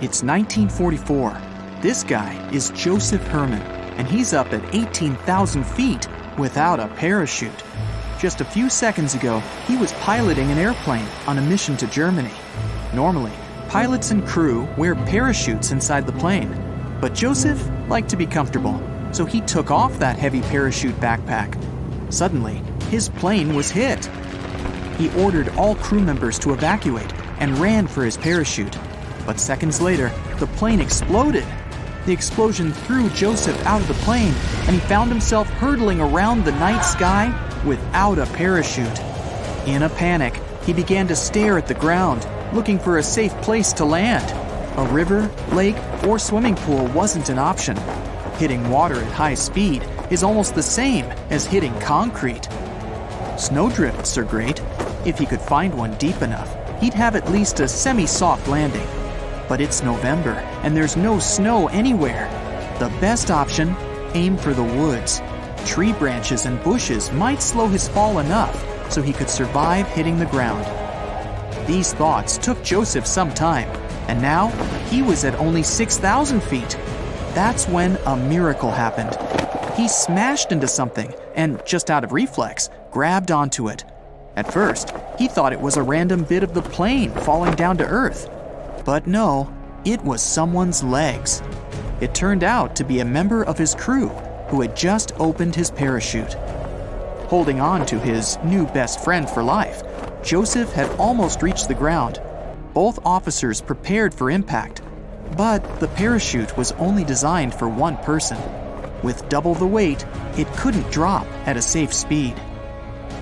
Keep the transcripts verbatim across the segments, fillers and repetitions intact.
It's nineteen forty-four. This guy is Joseph Herman, and he's up at eighteen thousand feet without a parachute. Just a few seconds ago, he was piloting an airplane on a mission to Germany. Normally, pilots and crew wear parachutes inside the plane, but Joseph liked to be comfortable, so he took off that heavy parachute backpack. Suddenly, his plane was hit. He ordered all crew members to evacuate and ran for his parachute. But seconds later, the plane exploded. The explosion threw Joseph out of the plane, and he found himself hurtling around the night sky without a parachute. In a panic, he began to stare at the ground, looking for a safe place to land. A river, lake, or swimming pool wasn't an option. Hitting water at high speed is almost the same as hitting concrete. Snowdrifts are great. If he could find one deep enough, he'd have at least a semi-soft landing. But it's November, and there's no snow anywhere. The best option? Aim for the woods. Tree branches and bushes might slow his fall enough so he could survive hitting the ground. These thoughts took Joseph some time, and now he was at only six thousand feet. That's when a miracle happened. He smashed into something and, just out of reflex, grabbed onto it. At first, he thought it was a random bit of the plane falling down to earth. But no, it was someone's legs. It turned out to be a member of his crew who had just opened his parachute. Holding on to his new best friend for life, Joseph had almost reached the ground. Both officers prepared for impact, but the parachute was only designed for one person. With double the weight, it couldn't drop at a safe speed.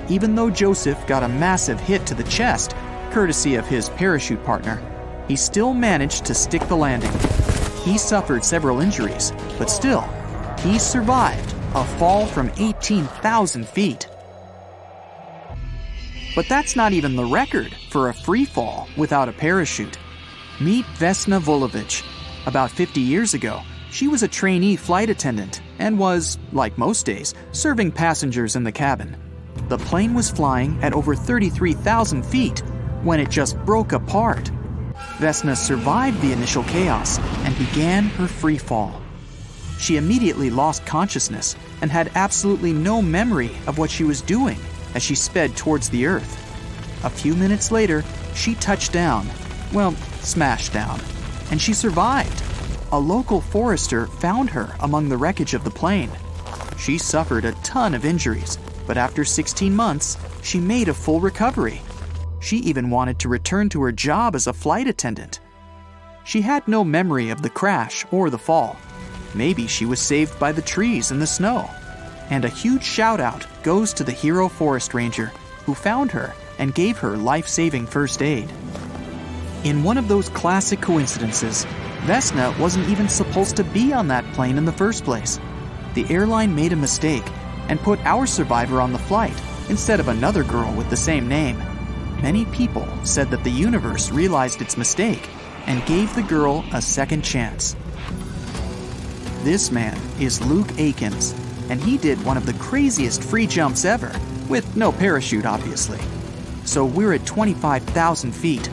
Even though Joseph got a massive hit to the chest, courtesy of his parachute partner, he still managed to stick the landing. He suffered several injuries, but still, he survived a fall from eighteen thousand feet. But that's not even the record for a free fall without a parachute. Meet Vesna Vulović. About fifty years ago, she was a trainee flight attendant and was, like most days, serving passengers in the cabin. The plane was flying at over thirty-three thousand feet when it just broke apart. Vesna survived the initial chaos and began her free fall. She immediately lost consciousness and had absolutely no memory of what she was doing as she sped towards the earth. A few minutes later, she touched down, well, smashed down, and she survived. A local forester found her among the wreckage of the plane. She suffered a ton of injuries, but after sixteen months, she made a full recovery. She even wanted to return to her job as a flight attendant. She had no memory of the crash or the fall. Maybe she was saved by the trees and the snow. And a huge shout-out goes to the hero forest ranger who found her and gave her life-saving first aid. In one of those classic coincidences, Vesna wasn't even supposed to be on that plane in the first place. The airline made a mistake and put our survivor on the flight instead of another girl with the same name. Many people said that the universe realized its mistake and gave the girl a second chance. This man is Luke Aikins, and he did one of the craziest free jumps ever, with no parachute obviously. So we're at twenty-five thousand feet.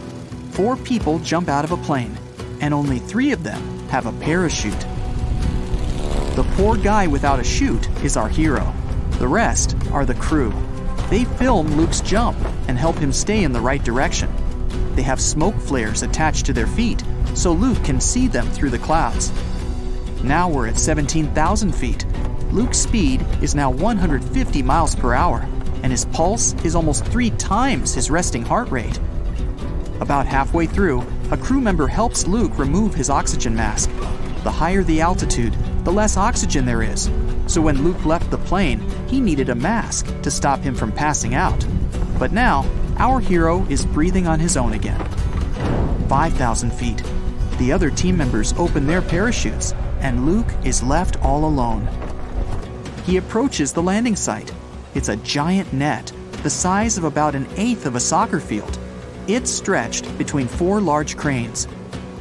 Four people jump out of a plane, and only three of them have a parachute. The poor guy without a chute is our hero. The rest are the crew. They film Luke's jump and help him stay in the right direction. They have smoke flares attached to their feet so Luke can see them through the clouds. Now we're at seventeen thousand feet. Luke's speed is now one hundred fifty miles per hour, and his pulse is almost three times his resting heart rate. About halfway through, a crew member helps Luke remove his oxygen mask. The higher the altitude, the less oxygen there is. So when Luke left the plane, he needed a mask to stop him from passing out. But now, our hero is breathing on his own again. five thousand feet. The other team members open their parachutes, and Luke is left all alone. He approaches the landing site. It's a giant net, the size of about an eighth of a soccer field. It's stretched between four large cranes.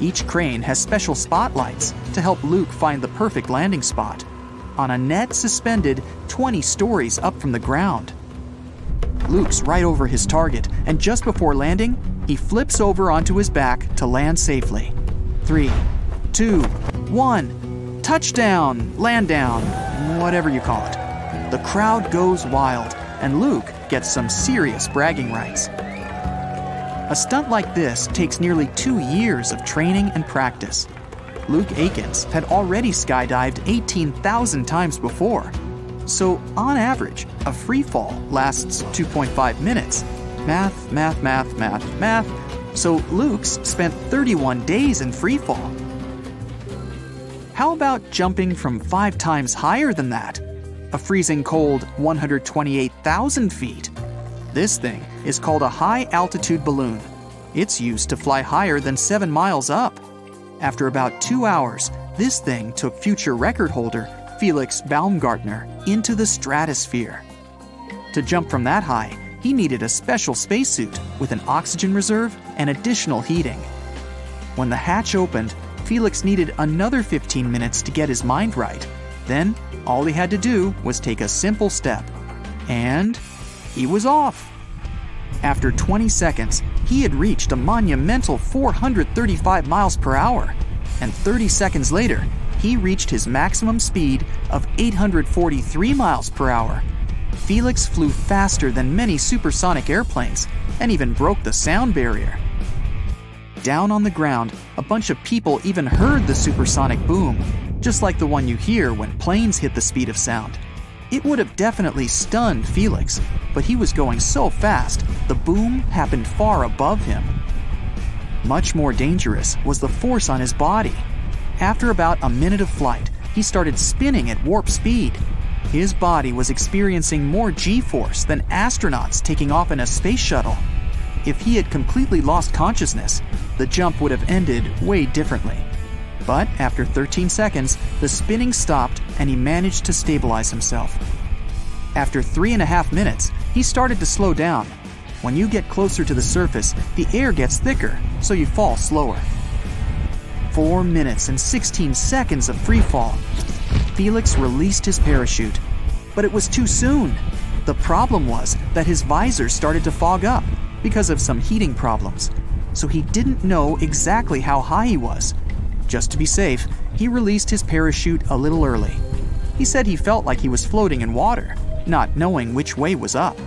Each crane has special spotlights to help Luke find the perfect landing spot, on a net suspended twenty stories up from the ground. Luke's right over his target, and just before landing, he flips over onto his back to land safely. three, two, one. Touchdown, land down, whatever you call it. The crowd goes wild, and Luke gets some serious bragging rights. A stunt like this takes nearly two years of training and practice. Luke Aikins had already skydived eighteen thousand times before. So, on average, a free fall lasts two point five minutes. Math, math, math, math, math. So Luke's spent thirty-one days in free fall. How about jumping from five times higher than that? A freezing cold one hundred twenty-eight thousand feet. This thing is called a high-altitude balloon. It's used to fly higher than seven miles up. After about two hours, this thing took future record holder Felix Baumgartner into the stratosphere. To jump from that high, he needed a special spacesuit with an oxygen reserve and additional heating. When the hatch opened, Felix needed another fifteen minutes to get his mind right. Then, all he had to do was take a simple step. And he was off. After twenty seconds, he had reached a monumental four hundred thirty-five miles per hour. And thirty seconds later, he reached his maximum speed of eight hundred forty-three miles per hour. Felix flew faster than many supersonic airplanes and even broke the sound barrier. Down on the ground, a bunch of people even heard the supersonic boom, just like the one you hear when planes hit the speed of sound. It would have definitely stunned Felix, but he was going so fast, the boom happened far above him. Much more dangerous was the force on his body. After about a minute of flight, he started spinning at warp speed. His body was experiencing more G-force than astronauts taking off in a space shuttle. If he had completely lost consciousness, the jump would have ended way differently. But after thirteen seconds, the spinning stopped and he managed to stabilize himself. After three and a half minutes, he started to slow down. When you get closer to the surface, the air gets thicker, so you fall slower. Four minutes and sixteen seconds of free fall. Felix released his parachute, but it was too soon. The problem was that his visor started to fog up because of some heating problems, so he didn't know exactly how high he was. Just to be safe, he released his parachute a little early. He said he felt like he was floating in water, not knowing which way was up.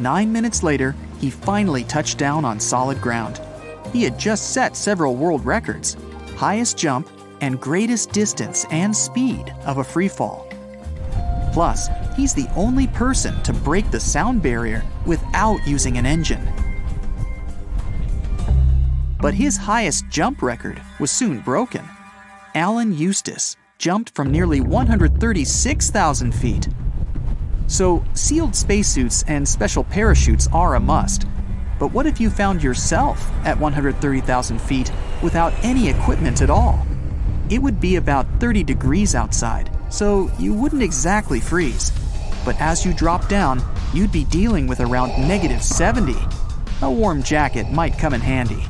Nine minutes later, he finally touched down on solid ground. He had just set several world records, highest jump and greatest distance and speed of a free fall. Plus, he's the only person to break the sound barrier without using an engine. But his highest jump record was soon broken. Alan Eustace jumped from nearly one hundred thirty-six thousand feet. So, sealed spacesuits and special parachutes are a must. But what if you found yourself at one hundred thirty thousand feet without any equipment at all? It would be about thirty degrees outside, so you wouldn't exactly freeze. But as you drop down, you'd be dealing with around negative seventy. A warm jacket might come in handy.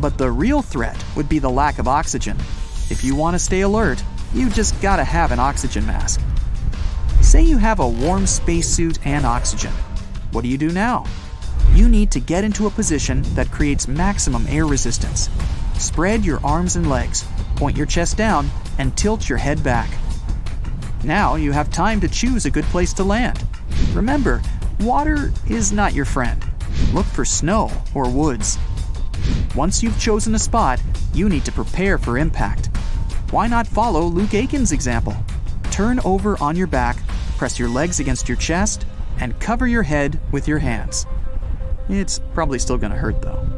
But the real threat would be the lack of oxygen. If you want to stay alert, you just gotta have an oxygen mask. Say you have a warm spacesuit and oxygen. What do you do now? You need to get into a position that creates maximum air resistance. Spread your arms and legs, point your chest down, and tilt your head back. Now you have time to choose a good place to land. Remember, water is not your friend. Look for snow or woods. Once you've chosen a spot, you need to prepare for impact. Why not follow Luke Aikins' example? Turn over on your back, press your legs against your chest, and cover your head with your hands. It's probably still gonna hurt though.